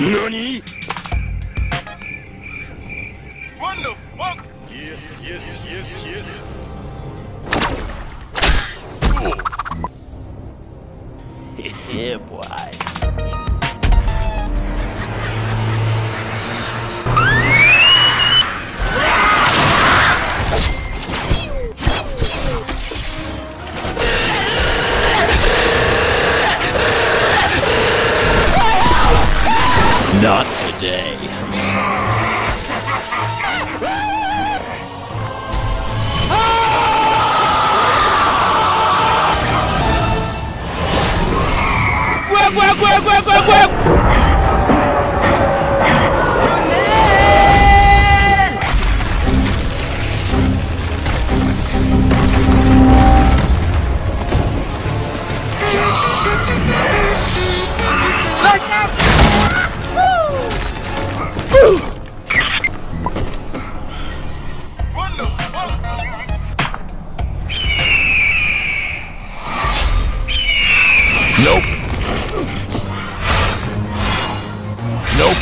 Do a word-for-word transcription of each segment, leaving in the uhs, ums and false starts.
NANI?! What the fuck?! Yes, yes, yes, yes! Yeah, boy. Not today. Grab, grab, grab, grab, grab, grab! Nope. Nope.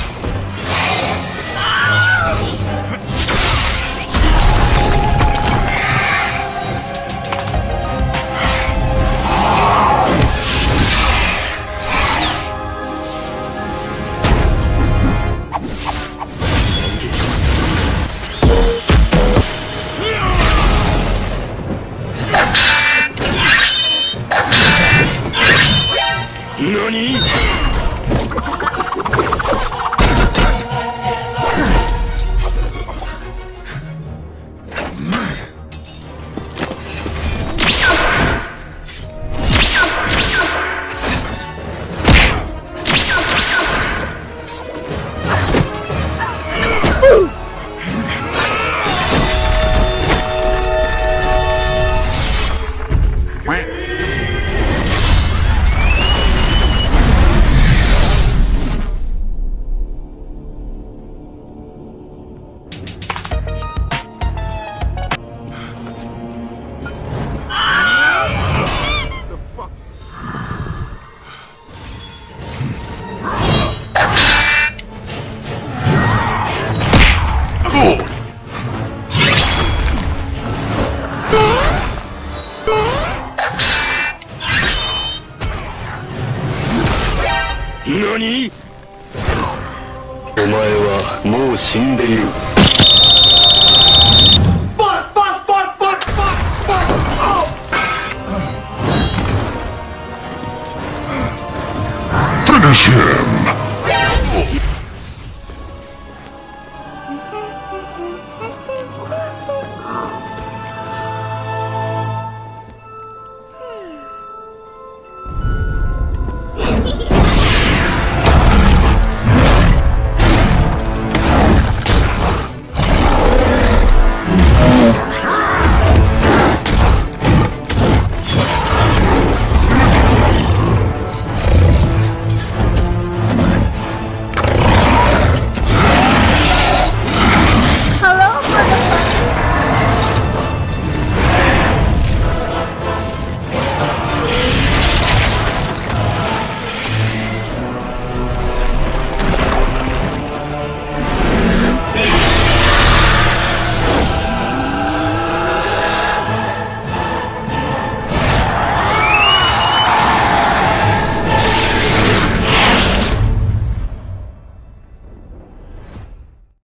NANI?! NANI?! お前はもう死んでいる。